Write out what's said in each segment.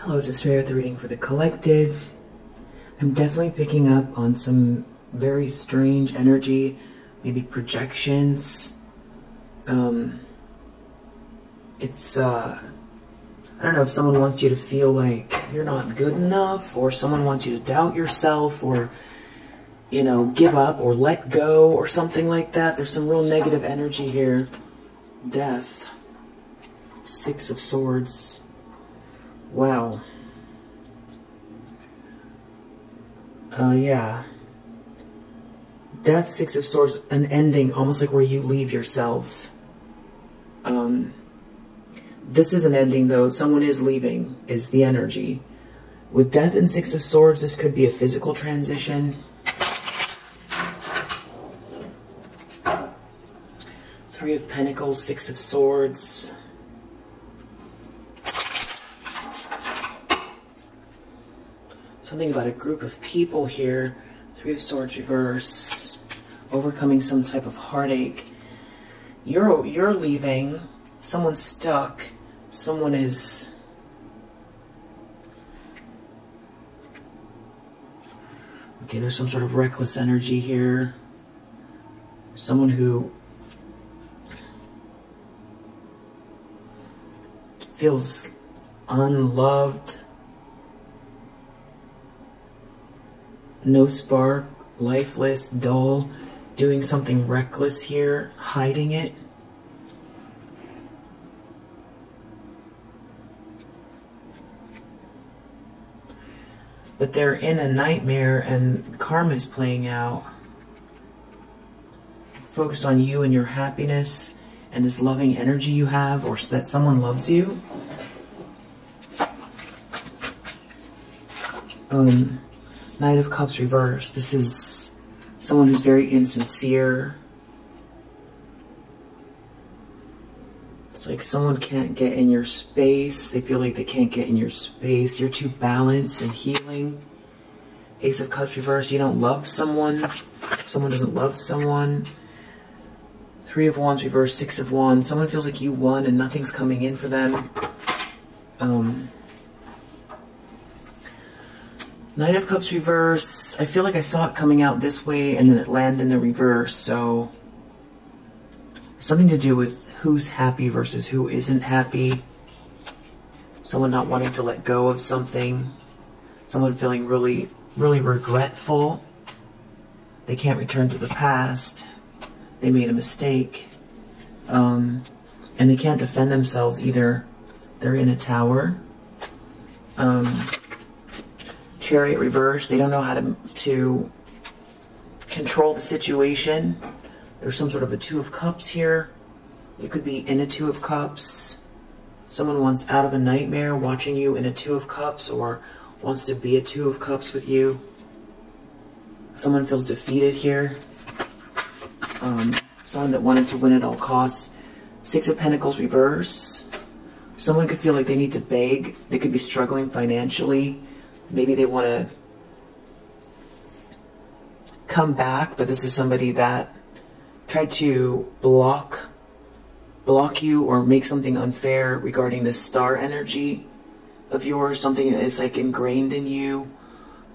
Hello, this is Faye with the reading for the collective. I'm definitely picking up on some very strange energy, maybe projections. I don't know if someone wants you to feel like you're not good enough, or someone wants you to doubt yourself, or, you know, give up or let go or something like that. There's some real negative energy here. Death. 6 of Swords. Wow. Yeah. Death, 6 of Swords, an ending, almost like where you leave yourself. This is an ending, though. Someone is leaving, is the energy. With Death and 6 of Swords, this could be a physical transition. 3 of Pentacles, 6 of Swords. Something about a group of people here. 3 of Swords reverse. Overcoming some type of heartache. You're leaving. Someone's stuck. Someone is... Okay, there's some sort of reckless energy here. Someone who feels unloved. No spark, lifeless, dull, doing something reckless here, hiding it. But they're in a nightmare and karma's playing out. Focus on you and your happiness and this loving energy you have, or that someone loves you. Knight of Cups reverse. This is someone who's very insincere. It's like someone can't get in your space. They feel like they can't get in your space. You're too balanced and healing. Ace of Cups reverse. You don't love someone. Someone doesn't love someone. 3 of Wands reverse. 6 of Wands. Someone feels like you won and nothing's coming in for them. Knight of Cups reverse. I feel like I saw it coming out this way and then it landed in the reverse, so... Something to do with who's happy versus who isn't happy. Someone not wanting to let go of something. Someone feeling really, really regretful. They can't return to the past. They made a mistake. And they can't defend themselves either. They're in a tower. Chariot reverse. They don't know how to control the situation. There's some sort of a 2 of Cups here. It could be in a 2 of Cups. Someone wants out of a nightmare watching you in a 2 of Cups, or wants to be a 2 of Cups with you. Someone feels defeated here. Someone that wanted to win at all costs. 6 of Pentacles reverse. Someone could feel like they need to beg. They could be struggling financially. Maybe they want to come back, but this is somebody that tried to block you or make something unfair regarding this star energy of yours, something that is like ingrained in you.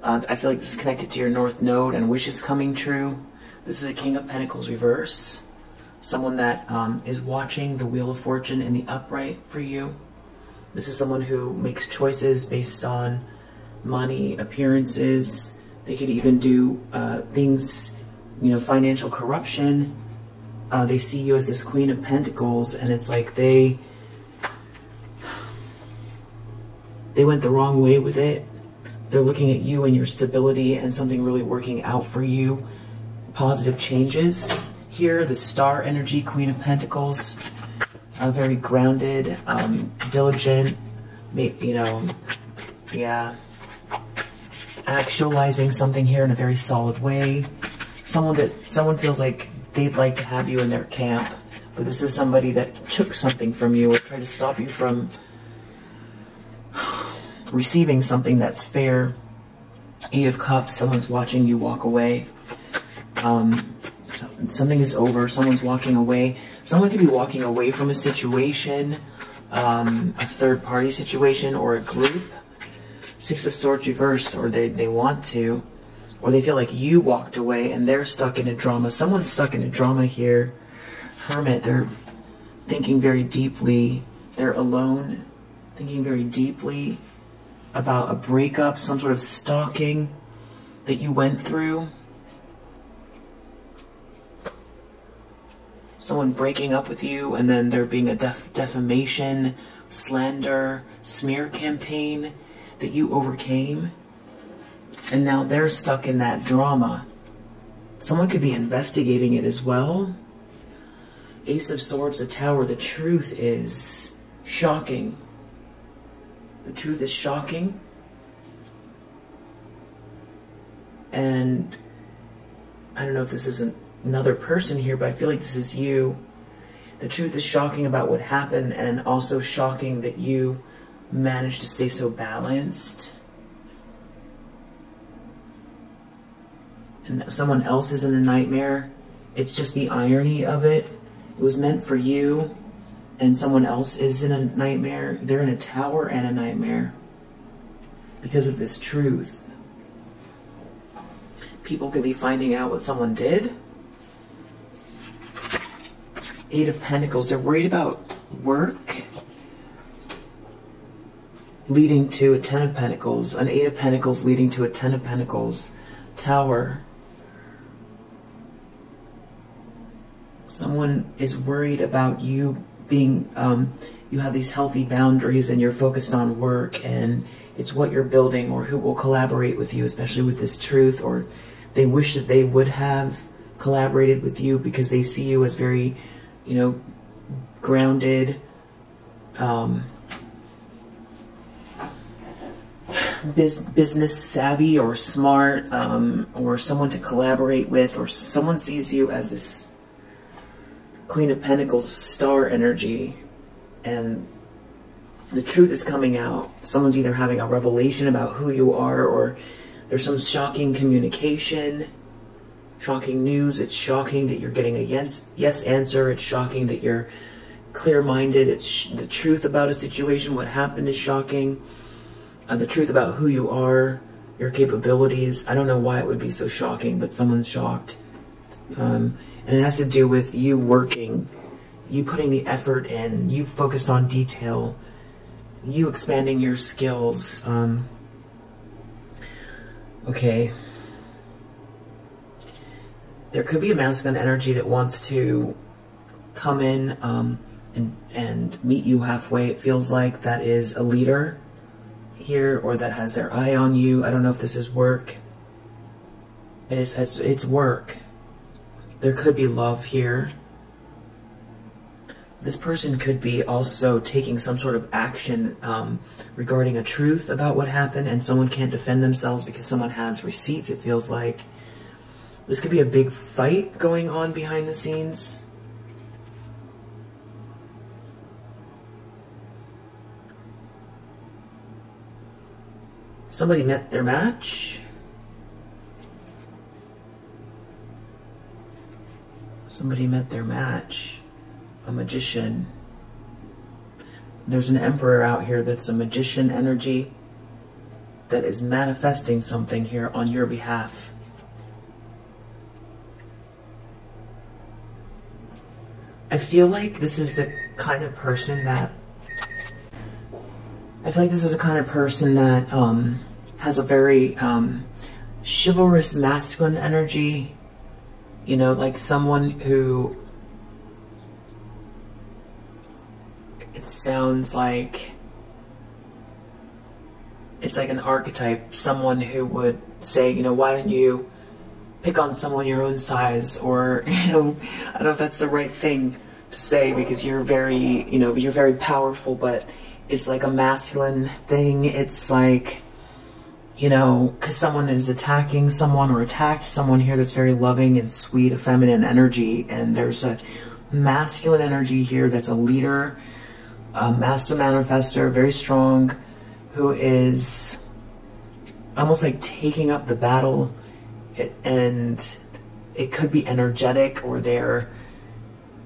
I feel like this is connected to your North Node and wishes coming true. This is a King of Pentacles reverse. Someone that is watching the Wheel of Fortune in the upright for you. This is someone who makes choices based on money, appearances. They could even do things, you know, financial corruption. They see you as this Queen of Pentacles, and it's like they went the wrong way with it. They're looking at you and your stability and something really working out for you. Positive changes here. The star energy, Queen of Pentacles, very grounded, diligent, maybe, you know, yeah. Actualizing something here in a very solid way. Someone feels like they'd like to have you in their camp, but this is somebody that took something from you or tried to stop you from receiving something that's fair. 8 of Cups, someone's watching you walk away. Something is over, someone's walking away. Someone could be walking away from a situation, a third party situation or a group. Six of Swords reversed, or they want to, or they feel like you walked away and they're stuck in a drama. Someone's stuck in a drama here. Hermit, they're thinking very deeply. They're alone, thinking very deeply about a breakup, some sort of stalking that you went through. Someone breaking up with you, and then there being a defamation, slander, smear campaign that you overcame. And now they're stuck in that drama. Someone could be investigating it as well. Ace of Swords, the Tower. The truth is shocking. The truth is shocking. And I don't know if this isn't another person here, but I feel like this is you. The truth is shocking about what happened, and also shocking that you managed to stay so balanced. And someone else is in a nightmare. It's just the irony of it. It was meant for you, and someone else is in a nightmare. They're in a tower and a nightmare because of this truth. People could be finding out what someone did. Eight of Pentacles, they're worried about work, leading to a Ten of Pentacles, an Eight of Pentacles leading to a Ten of Pentacles, Tower. Someone is worried about you being, you have these healthy boundaries and you're focused on work, and it's what you're building or who will collaborate with you, especially with this truth, or they wish that they would have collaborated with you because they see you as very, you know, grounded, business savvy or smart, or someone to collaborate with, or someone sees you as this Queen of Pentacles, star energy, and the truth is coming out. Someone's either having a revelation about who you are, or there's some shocking communication, shocking news. It's shocking that you're getting a yes answer. It's shocking that you're clear-minded. It's the truth about a situation. What happened is shocking. The truth about who you are, your capabilities. I don't know why it would be so shocking, but someone's shocked. And it has to do with you working, you putting the effort in, you focused on detail, you expanding your skills. Okay. There could be a masculine energy that wants to come in and meet you halfway. It feels like that is a leader here, or that has their eye on you. I don't know if this is work. It's work. There could be love here. This person could be also taking some sort of action regarding a truth about what happened, and someone can't defend themselves because someone has receipts, it feels like. This could be a big fight going on behind the scenes. Somebody met their match. Somebody met their match. A magician. There's an emperor out here that's a magician energy that is manifesting something here on your behalf. I feel like this is the kind of person that has a very chivalrous masculine energy, you know, like someone who, it sounds like, it's like an archetype, someone who would say, you know, why don't you pick on someone your own size, or, you know, I don't know if that's the right thing to say because you're very, you know, you're very powerful, but it's like a masculine thing. It's like, you know, because someone is attacking someone or attacked someone here that's very loving and sweet, a feminine energy. And there's a masculine energy here that's a leader, a master manifester, very strong, who is almost like taking up the battle. And it could be energetic, or they're,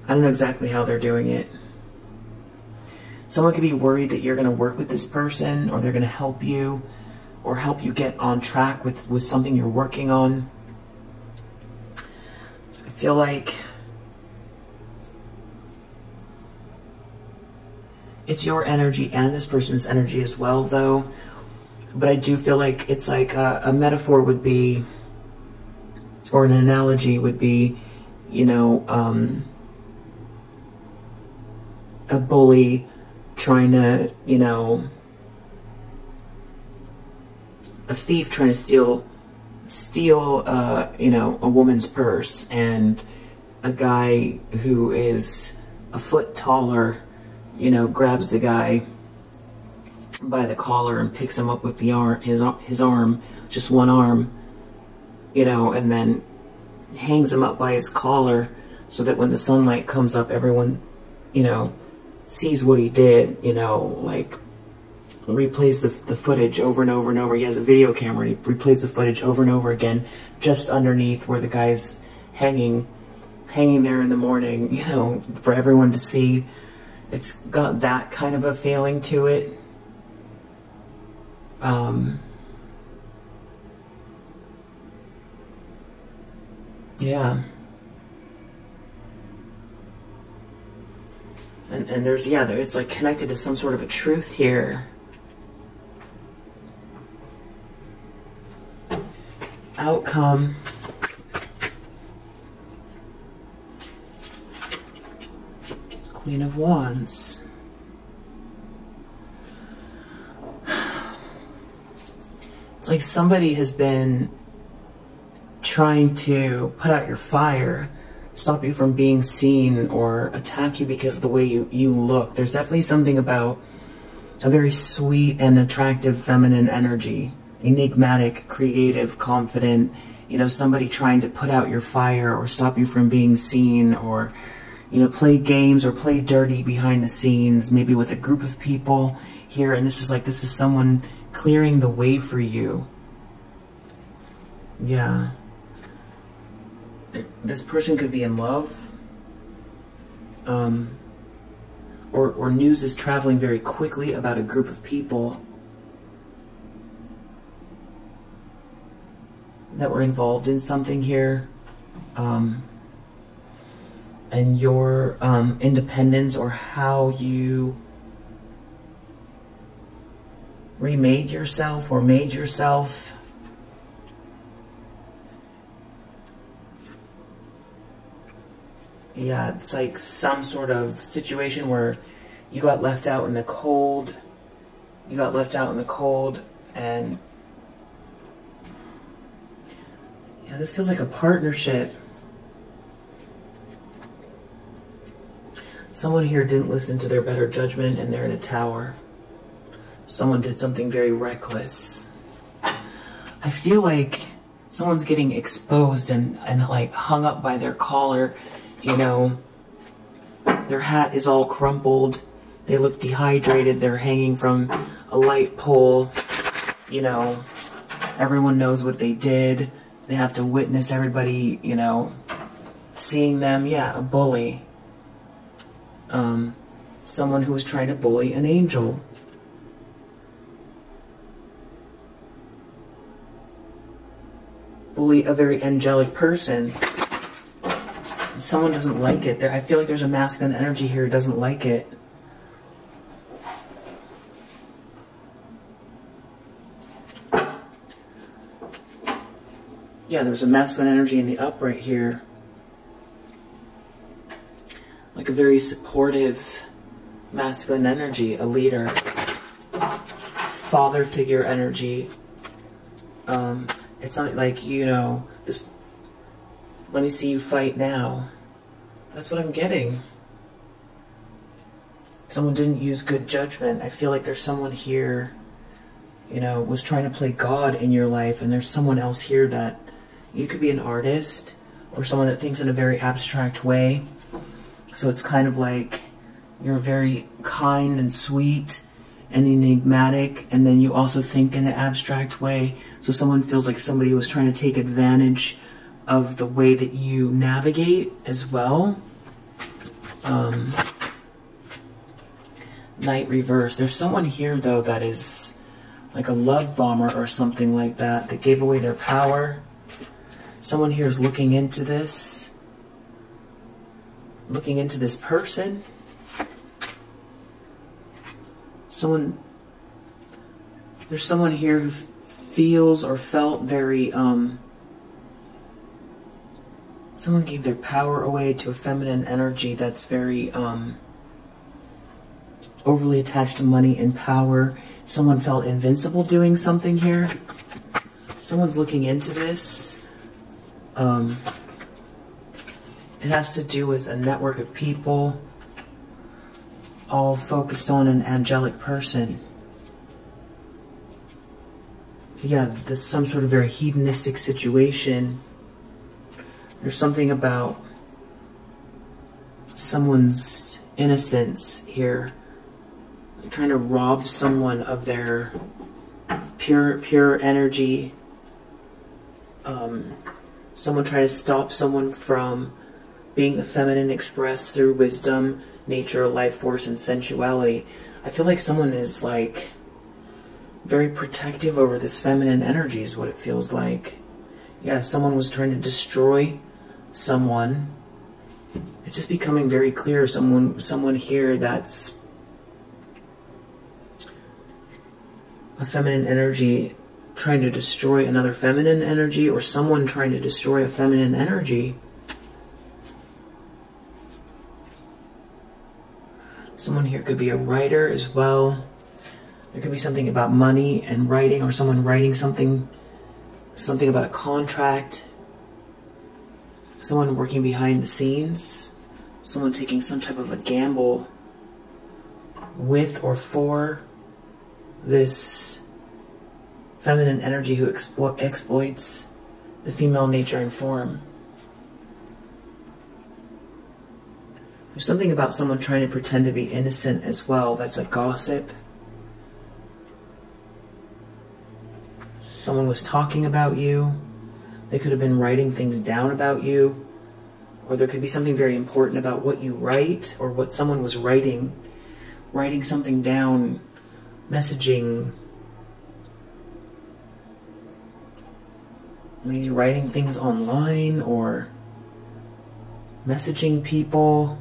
I don't know exactly how they're doing it. Someone could be worried that you're going to work with this person, or they're going to help you, or help you get on track with something you're working on. I feel like it's your energy and this person's energy as well, though. But I do feel like it's like a metaphor would be, or an analogy would be, you know, a bully trying to, you know, a thief trying to steal, you know, a woman's purse, and a guy who is a foot taller, you know, grabs the guy by the collar and picks him up with the arm, his arm, just one arm, you know, and then hangs him up by his collar so that when the sunlight comes up, everyone, you know, sees what he did, you know, like replays the footage over and over and over. He has a video camera. He replays the footage over and over again, just underneath where the guy's hanging there in the morning, you know, for everyone to see. It's got that kind of a feeling to it. Yeah. And there's, yeah, it's like connected to some sort of a truth here. Outcome. Queen of Wands. It's like somebody has been trying to put out your fire, stop you from being seen, or attack you because of the way you look. There's definitely something about a very sweet and attractive feminine energy, enigmatic, creative, confident, you know, somebody trying to put out your fire or stop you from being seen, or, you know, play games or play dirty behind the scenes, maybe with a group of people here. And this is like, this is someone clearing the way for you. Yeah. This person could be in love, or news is traveling very quickly about a group of people that were involved in something here, and your independence, or how you remade yourself or made yourself. Yeah, it's like some sort of situation where you got left out in the cold. You got left out in the cold, and yeah, this feels like a partnership. Someone here didn't listen to their better judgment, and they're in a tower. Someone did something very reckless. I feel like someone's getting exposed and like hung up by their collar. You know, their hat is all crumpled. They look dehydrated. They're hanging from a light pole. You know, everyone knows what they did. They have to witness everybody, you know, seeing them. Yeah, a bully. Someone who was trying to bully an angel. Bully a very angelic person. Someone doesn't like it. I feel like there's a masculine energy here who doesn't like it. Yeah, there's a masculine energy in the up right here. Like a very supportive masculine energy, a leader, father figure energy. It's not like, you know, this, let me see you fight now. That's what I'm getting. Someone didn't use good judgment. I feel like there's someone here, you know, was trying to play God in your life, and there's someone else here that, you could be an artist or someone that thinks in a very abstract way. So it's kind of like you're very kind and sweet and enigmatic, and then you also think in an abstract way. So someone feels like somebody was trying to take advantage of the way that you navigate as well. Knight reverse. There's someone here though that is like a love bomber or something like that, that gave away their power. Someone here is looking into this person. There's someone here who feels or felt very, someone gave their power away to a feminine energy that's very, overly attached to money and power. Someone felt invincible doing something here. Someone's looking into this. It has to do with a network of people all focused on an angelic person. Yeah, there's some sort of very hedonistic situation. There's something about someone's innocence here. Like trying to rob someone of their pure energy. Someone trying to stop someone from being the feminine expressed through wisdom, nature, life force, and sensuality. I feel like someone is like very protective over this feminine energy is what it feels like. Yeah, someone was trying to destroy someone. It's just becoming very clear. Someone here that's a feminine energy trying to destroy another feminine energy, or someone trying to destroy a feminine energy. Someone here could be a writer as well. There could be something about money and writing, or someone writing something about a contract. Someone working behind the scenes. Someone taking some type of a gamble with or for this feminine energy who exploits the female nature and form. There's something about someone trying to pretend to be innocent as well. That's a gossip. Someone was talking about you. They could have been writing things down about you. Or there could be something very important about what you write or what someone was writing. Writing something down, messaging. Maybe writing things online or messaging people.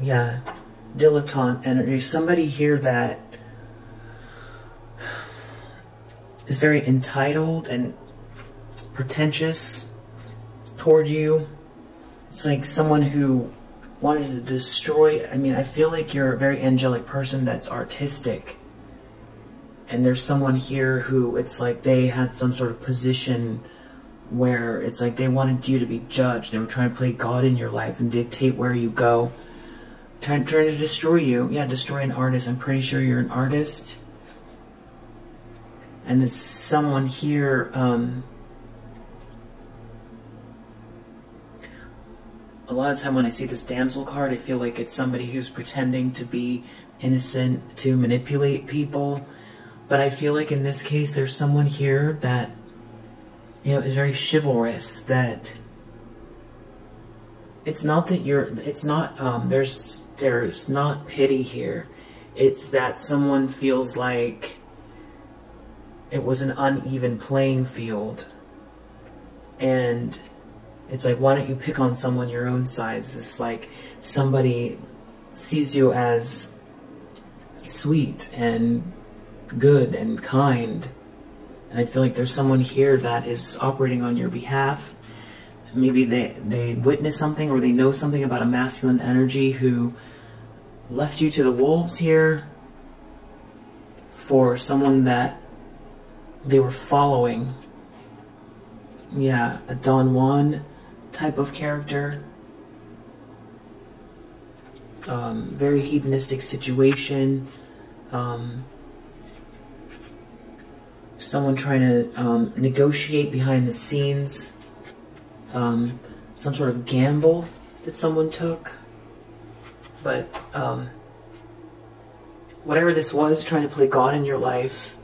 Yeah, dilettante energy. Somebody here that is very entitled and pretentious toward you. It's like someone who wanted to destroy. I mean, I feel like you're a very angelic person that's artistic. And there's someone here who it's like they had some sort of position where it's like they wanted you to be judged. They were trying to play God in your life and dictate where you go. Trying to destroy you. Yeah, destroy an artist. I'm pretty sure you're an artist. And there's someone here, a lot of time when I see this damsel card, I feel like it's somebody who's pretending to be innocent to manipulate people. But I feel like in this case, there's someone here that, you know, is very chivalrous, that it's not that you're, it's not, there's not pity here. It's that someone feels like it was an uneven playing field. And it's like, why don't you pick on someone your own size? It's like somebody sees you as sweet and good and kind. And I feel like there's someone here that is operating on your behalf. Maybe they witness something, or they know something about a masculine energy who left you to the wolves here for someone that they were following. Yeah, a Don Juan type of character. Very hedonistic situation. Someone trying to negotiate behind the scenes. Some sort of gamble that someone took, but whatever this was, trying to play God in your life.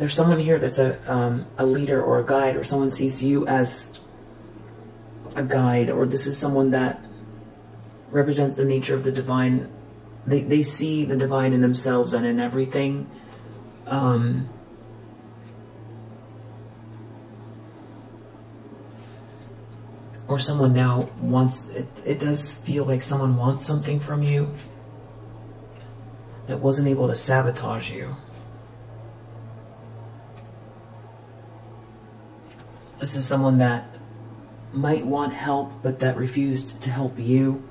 There's someone here that's a leader or a guide, or someone sees you as a guide, or this is someone that represent the nature of the divine. They see the divine in themselves and in everything. Or someone now wants, it does feel like someone wants something from you that wasn't able to sabotage you. This is someone that might want help, but that refused to help you.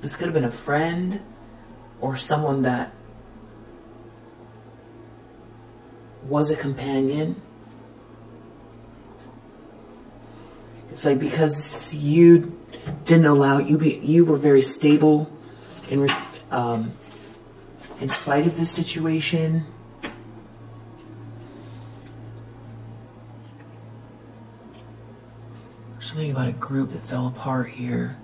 This could have been a friend or someone that was a companion. It's like because you didn't allow, you were very stable in spite of this situation. Something about a group that fell apart here.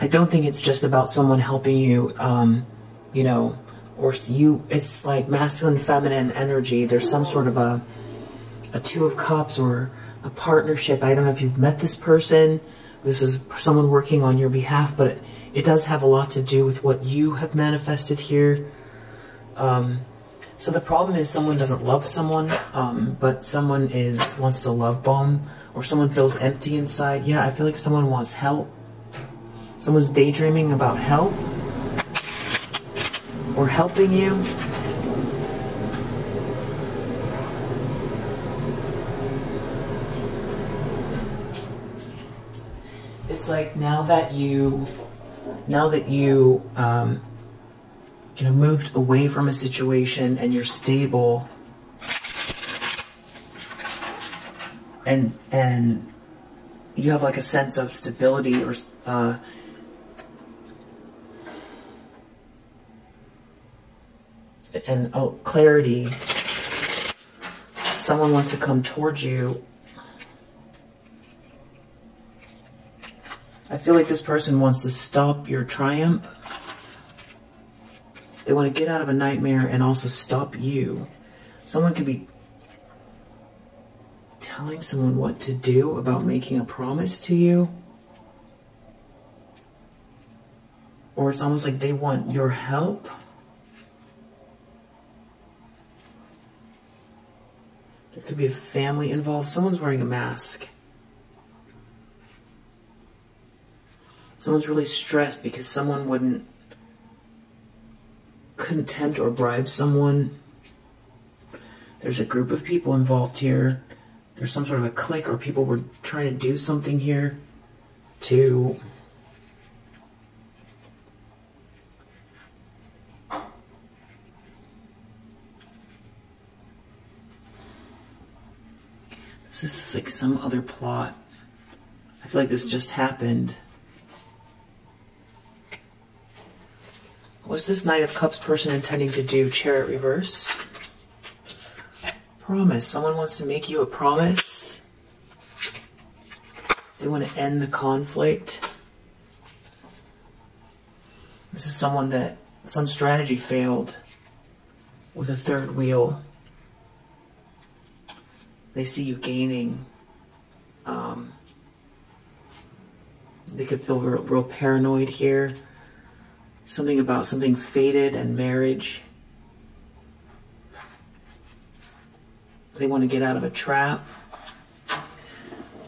I don't think it's just about someone helping you, you know, or you, it's like masculine, feminine energy. There's some sort of a Two of Cups or a partnership. I don't know if you've met this person. This is someone working on your behalf, but it does have a lot to do with what you have manifested here. So the problem is someone doesn't love someone, but someone wants to love bomb, or someone feels empty inside. Yeah, I feel like someone wants help. Someone's daydreaming about help or helping you. Like now that you you know, moved away from a situation and you're stable and you have like a sense of stability or and clarity, someone wants to come towards you. I feel like this person wants to stop your triumph. They want to get out of a nightmare and also stop you. Someone could be telling someone what to do about making a promise to you. Or it's almost like they want your help. There could be a family involved. Someone's wearing a mask. Someone's really stressed because someone couldn't tempt or bribe someone. There's a group of people involved here. There's some sort of a clique, or people were trying to do something here to this is like some other plot. I feel like this just happened. What's this Knight of Cups person intending to do? Chariot reverse. Promise. Someone wants to make you a promise. They want to end the conflict. This is someone that some strategy failed with a third wheel. They see you gaining. They could feel real paranoid here. Something about something fated and marriage. They want to get out of a trap.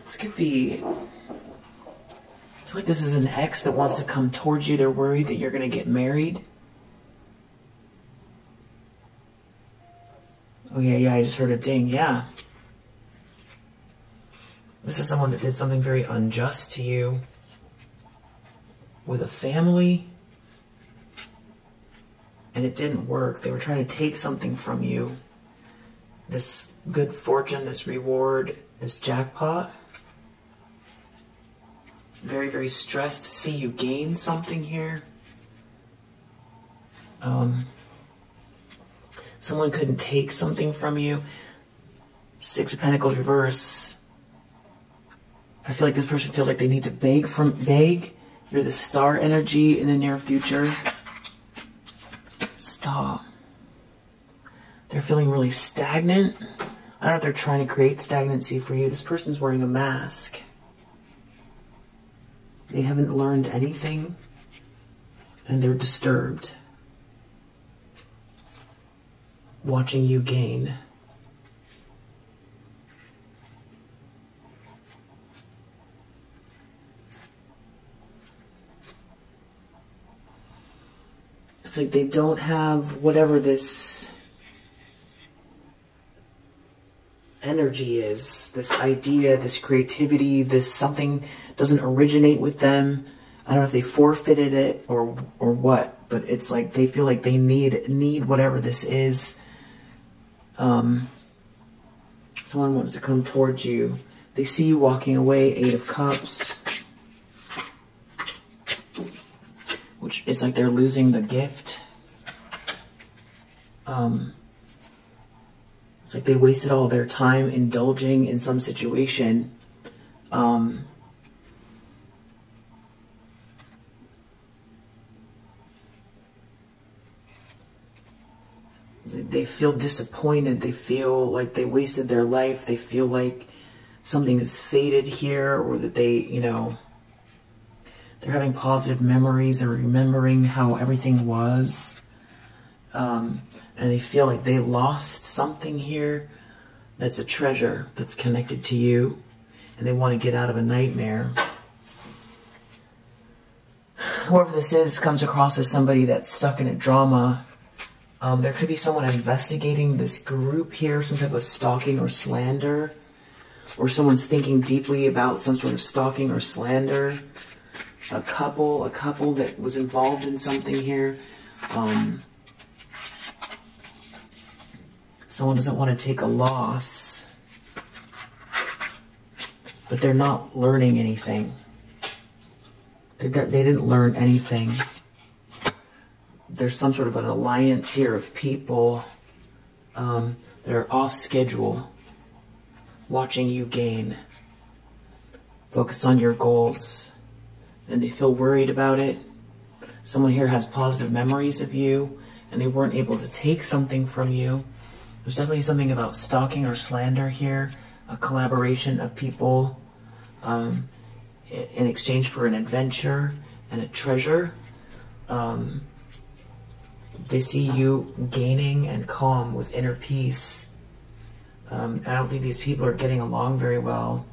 This could be, I feel like this is an ex that wants to come towards you. They're worried that you're going to get married. Oh yeah, yeah, I just heard a ding, yeah. This is someone that did something very unjust to you with a family. And it didn't work. They were trying to take something from you. This good fortune, this reward, this jackpot. Very, very stressed to see you gain something here. Someone couldn't take something from you. Six of Pentacles reverse. I feel like this person feels like they need to beg You're the star energy in the near future. Stop. They're feeling really stagnant. I don't know if they're trying to create stagnancy for you. This person's wearing a mask. They haven't learned anything, and they're disturbed. Watching you gain. It's like they don't have whatever this energy is, this idea, this creativity, this something doesn't originate with them. I don't know if they forfeited it or what, but it's like they feel like they need whatever this is. Someone wants to come towards you. They see you walking away, 8 of Cups. Which is like they're losing the gift. It's like they wasted all their time indulging in some situation. They feel disappointed. They feel like they wasted their life. They feel like something is faded here, or that they, you know, they're having positive memories. They're remembering how everything was. And they feel like they lost something here that's a treasure that's connected to you, and they want to get out of a nightmare. Whoever this is comes across as somebody that's stuck in a drama. There could be someone investigating this group here, some type of stalking or slander, or someone's thinking deeply about some sort of stalking or slander. A couple that was involved in something here. Someone doesn't want to take a loss, but they're not learning anything. They didn't learn anything. There's some sort of an alliance here of people that are off schedule, watching you gain. Focus on your goals, and they feel worried about it. Someone here has positive memories of you, and they weren't able to take something from you. There's definitely something about stalking or slander here, a collaboration of people in exchange for an adventure and a treasure. They see you gaining and calm with inner peace. I don't think these people are getting along very well.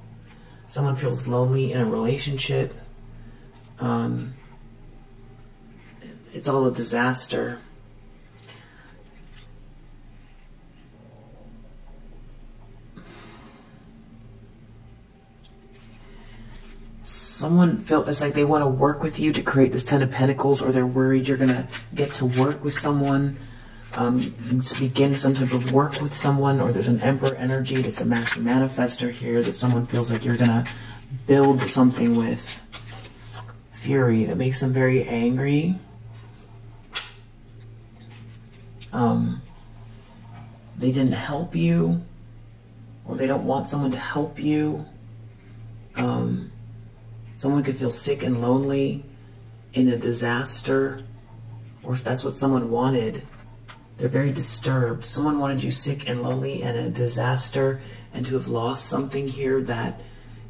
Someone feels lonely in a relationship. It's all a disaster. Someone feels it's like they want to work with you to create this 10 of Pentacles, or they're worried you're going to get to work with someone, begin some type of work with someone, or there's an Emperor energy that's a master manifester here that someone feels like you're going to build something with. Fury, that makes them very angry. They didn't help you, or they don't want someone to help you. Someone could feel sick and lonely in a disaster, or if that's what someone wanted. They're very disturbed. Someone wanted you sick and lonely and a disaster, and to have lost something here that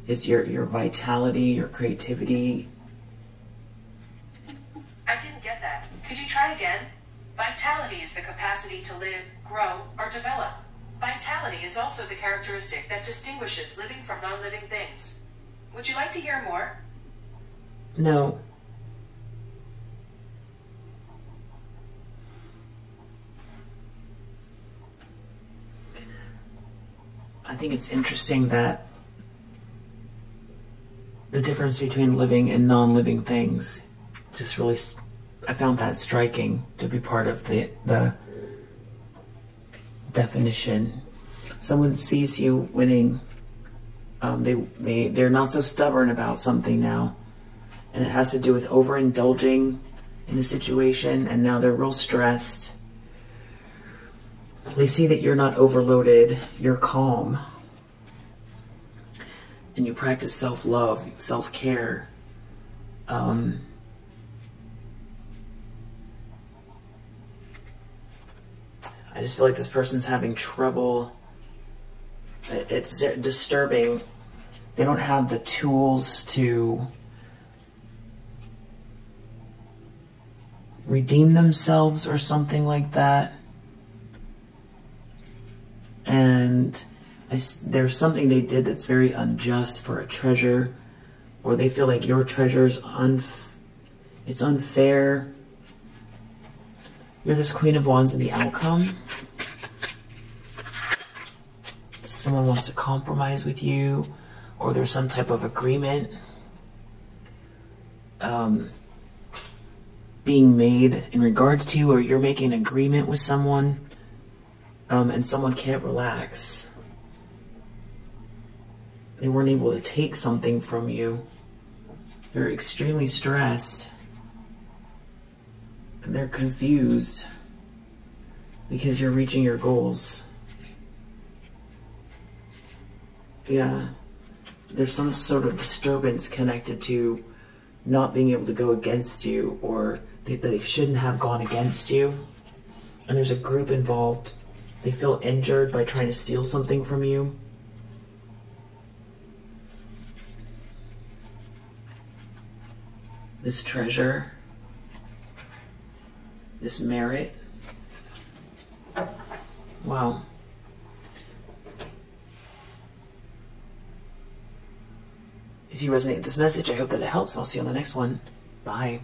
is your vitality, your creativity. I didn't get that. Could you try again? Vitality is the capacity to live, grow, or develop. Vitality is also the characteristic that distinguishes living from non-living things. Would you like to hear more? No. I think it's interesting that the difference between living and non-living things just really, I found that striking to be part of the definition. Someone sees you winning. They're not so stubborn about something now, and it has to do with overindulging in a situation, and now they're real stressed. They see that you're not overloaded, you're calm, and you practice self-love, self-care. I just feel like this person's having trouble. It's disturbing. They don't have the tools to redeem themselves or something like that. And there's something they did that's very unjust for a treasure, or they feel like your treasure's it's unfair. You're this Queen of Wands in the outcome. Someone wants to compromise with you, or there's some type of agreement being made in regards to you, or you're making an agreement with someone and someone can't relax. They weren't able to take something from you. They're extremely stressed. And they're confused because you're reaching your goals. Yeah. There's some sort of disturbance connected to not being able to go against you, or they shouldn't have gone against you. And there's a group involved. They feel injured by trying to steal something from you. This treasure, this merit. Wow. If you resonate with this message, I hope that it helps. I'll see you on the next one. Bye.